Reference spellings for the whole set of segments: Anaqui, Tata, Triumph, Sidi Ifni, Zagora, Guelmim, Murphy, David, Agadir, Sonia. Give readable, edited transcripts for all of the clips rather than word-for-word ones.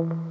En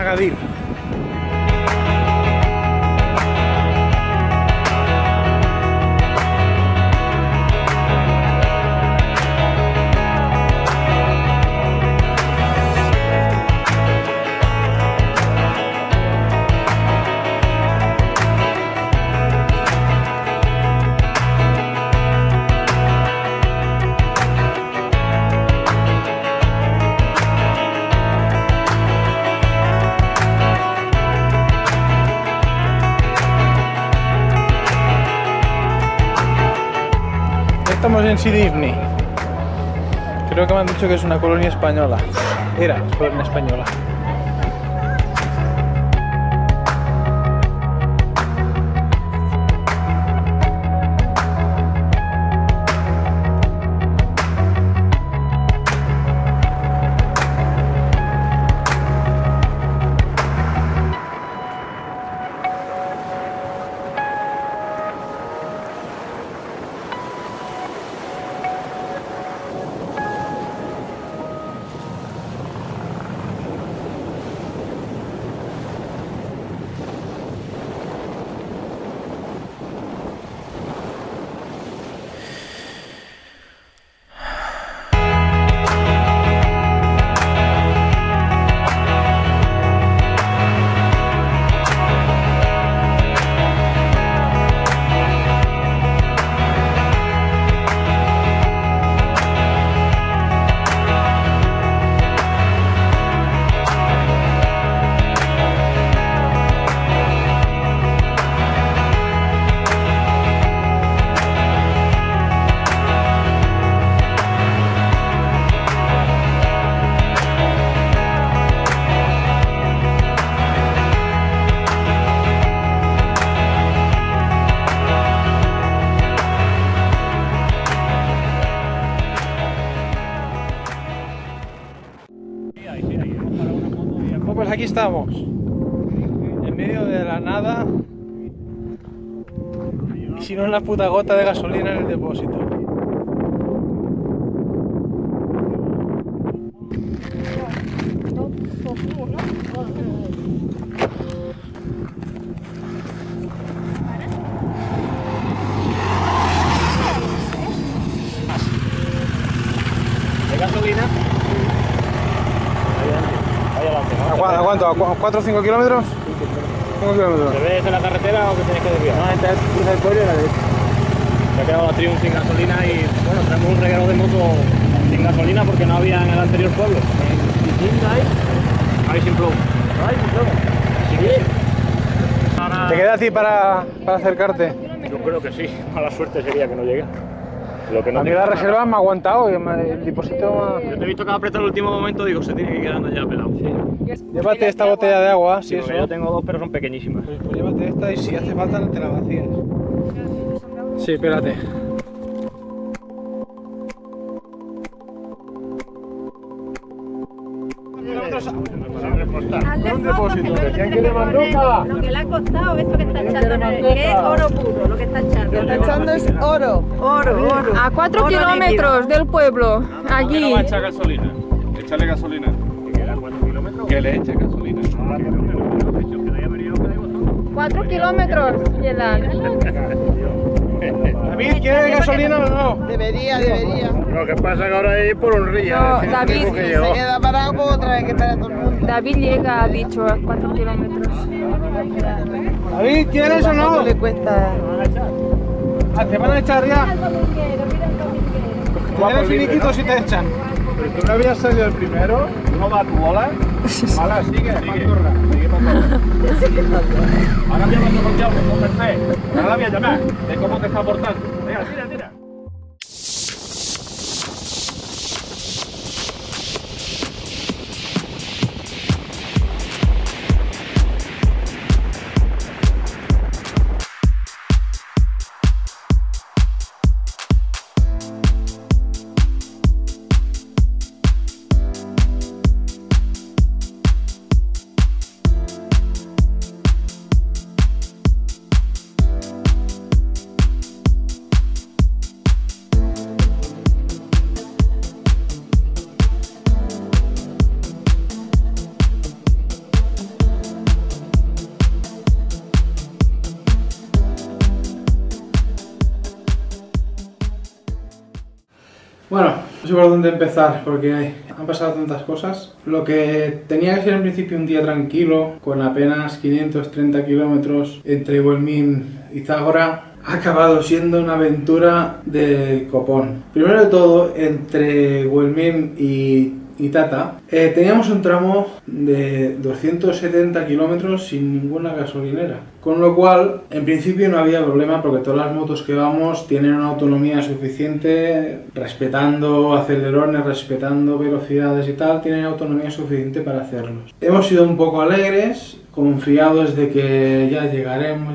Agadir. Estamos en Sidi Ifni. Creo que me han dicho que es una colonia española. Era colonia española. Aquí estamos, en medio de la nada y sin una puta gota de gasolina en el depósito. ¿De gasolina? Vaya adelante, ¿no? ¿A cuánto? ¿A 4 o 5 kilómetros? 5 kilómetros. ¿Te ves en la carretera o que tenés que desviar? No, esta es cruza el pueblo y la derecha. Se ha quedado la Triumph sin gasolina y bueno, traemos un regalo de moto sin gasolina porque no había en el anterior pueblo. Ahí sin plomo. Ahí sin plomo. Así que sí. ¿Te queda a ti para acercarte? Yo creo que sí. Mala suerte sería que no llegue. Lo que no, a mí la reserva me ha aguantado y el depósito me ha... Yo te he visto que apretar el último momento, digo, se tiene que quedando ya pelado. Sí. Llévate esta botella de agua, sí, eso. Yo tengo dos, pero son pequeñísimas. Pues llévate esta y si hace falta te la vacías. Sí, espérate. Un depósito de 100 kilos de manduca. Lo que le ha costado, eso que está echando, que es oro puro, lo que está echando. Lo que está echando es oro. Oro. A 4 kilómetros del pueblo, allí. No va a echar gasolina. Échale gasolina. Que le eche gasolina. 4 kilómetros, David, ¿quieres gasolina o no? Debería. Lo que pasa que ahora es por un río. No, David, que se queda parado, pues otra vez que para todo el mundo. David llega, ha dicho, a 4 kilómetros. David, ¿quieres o no? Le cuesta. ¿Te van a echar ya? Te dan el finiquito si te echan. Pero tú no habías salido el primero, no va a tu bola. Ahora sigue. Ahora me llamas por diablo, con Mercedes. Ahora la voy a llamar, de cómo te está portando. Venga, tira. Bueno, no sé por dónde empezar porque han pasado tantas cosas. Lo que tenía que ser en principio un día tranquilo, con apenas 530 kilómetros entre Guelmim y Zagora, ha acabado siendo una aventura del copón. Primero de todo, entre Guelmim y Tata, teníamos un tramo de 270 kilómetros sin ninguna gasolinera. Con lo cual, en principio no había problema porque todas las motos que vamos tienen una autonomía suficiente, respetando acelerones, respetando velocidades y tal, tienen autonomía suficiente para hacerlos. Hemos sido un poco alegres, confiados de que ya llegaremos,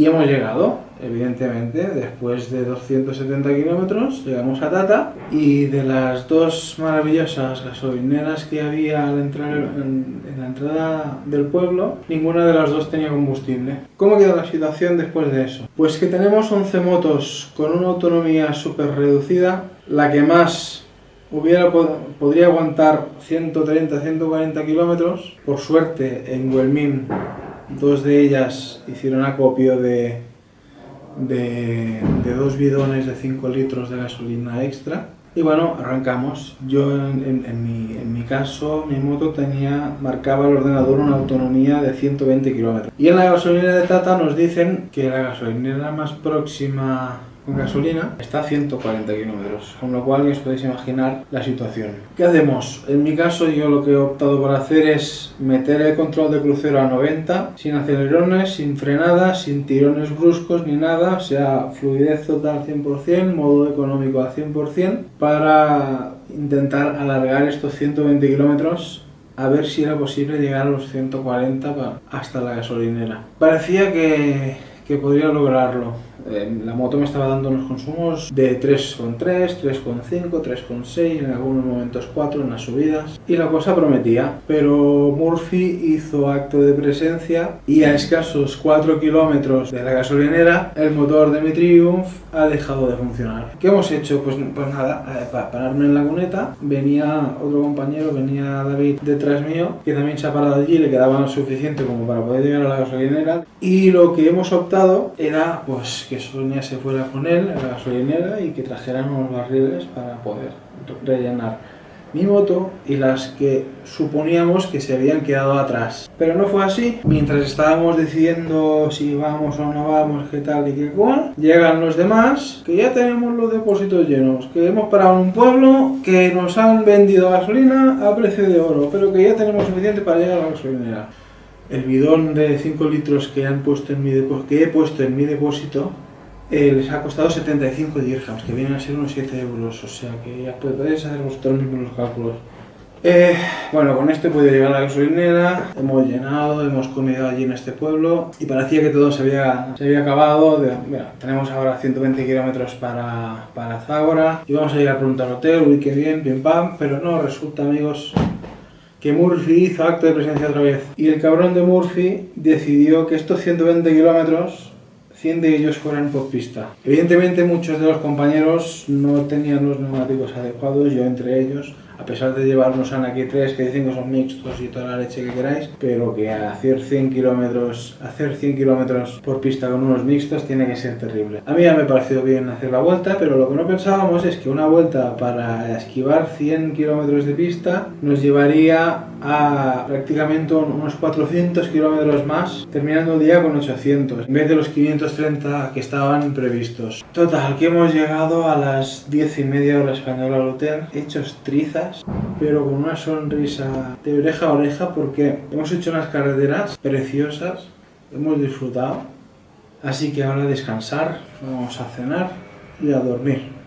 y hemos llegado, evidentemente, después de 270 kilómetros, llegamos a Tata, y de las dos maravillosas gasolineras que había al entrar en la entrada del pueblo, ninguna de las dos tenía combustible. ¿Cómo quedó la situación después de eso? Pues que tenemos 11 motos con una autonomía súper reducida, la que más podría aguantar 130-140 kilómetros. Por suerte, en Guelmim, dos de ellas hicieron acopio de dos bidones de 5 litros de gasolina extra. Y bueno, arrancamos. Yo, en mi caso, mi moto marcaba el ordenador una autonomía de 120 kilómetros. Y en la gasolinera de Tata nos dicen que la gasolinera más próxima con gasolina está a 140 kilómetros, con lo cual os podéis imaginar la situación. ¿Qué hacemos? En mi caso, yo lo que he optado por hacer es meter el control de crucero a 90, sin acelerones, sin frenadas, sin tirones bruscos ni nada, o sea, fluidez total 100%, modo económico al 100%, para intentar alargar estos 120 kilómetros, a ver si era posible llegar a los 140 hasta la gasolinera. Parecía que que podría lograrlo. La moto me estaba dando unos consumos de 3,3, 3,5, 3,6, en algunos momentos 4 en las subidas, y la cosa prometía. Pero Murphy hizo acto de presencia y a escasos 4 kilómetros de la gasolinera el motor de mi Triumph ha dejado de funcionar. ¿Qué hemos hecho? Pues nada, para pararme en la cuneta, venía otro compañero, venía David detrás mío, que también se ha parado allí, le quedaba lo suficiente como para poder llegar a la gasolinera, y lo que hemos optado era pues que Sonia se fuera con él a la gasolinera y que trajeran unos barriles para poder rellenar mi moto y las que suponíamos que se habían quedado atrás. Pero no fue así. Mientras estábamos decidiendo si vamos o no vamos, qué tal y qué cual, llegan los demás, que ya tenemos los depósitos llenos, que hemos parado en un pueblo, que nos han vendido gasolina a precio de oro, pero que ya tenemos suficiente para llegar a la gasolinera. El bidón de 5 litros que han puesto en mi depósito les ha costado 75 dirhams, que vienen a ser unos 7 euros, o sea que ya podéis hacer vosotros mismos los cálculos. Bueno, con esto he podido llegar a la gasolinera, hemos llenado, hemos comido allí en este pueblo y parecía que todo se había acabado. Mira, tenemos ahora 120 kilómetros para Zagora y vamos a llegar pronto al hotel, uy, qué bien, bien pam, pero no, resulta, amigos, que Murphy hizo acto de presencia otra vez. Y el cabrón de Murphy decidió que estos 120 kilómetros, 100 de ellos fueran por pista. Evidentemente muchos de los compañeros no tenían los neumáticos adecuados, yo entre ellos, a pesar de llevarnos Anaqui 3, que dicen que son mixtos y toda la leche que queráis, pero que hacer 100 kilómetros por pista con unos mixtos tiene que ser terrible. A mí ya me pareció bien hacer la vuelta, pero lo que no pensábamos es que una vuelta para esquivar 100 kilómetros de pista nos llevaría a prácticamente unos 400 kilómetros más, terminando el día con 800, en vez de los 530 que estaban previstos. Total, que hemos llegado a las 10:30 hora española al hotel, hechos trizas, pero con una sonrisa de oreja a oreja, porque hemos hecho unas carreteras preciosas, hemos disfrutado, así que ahora a descansar, vamos a cenar y a dormir.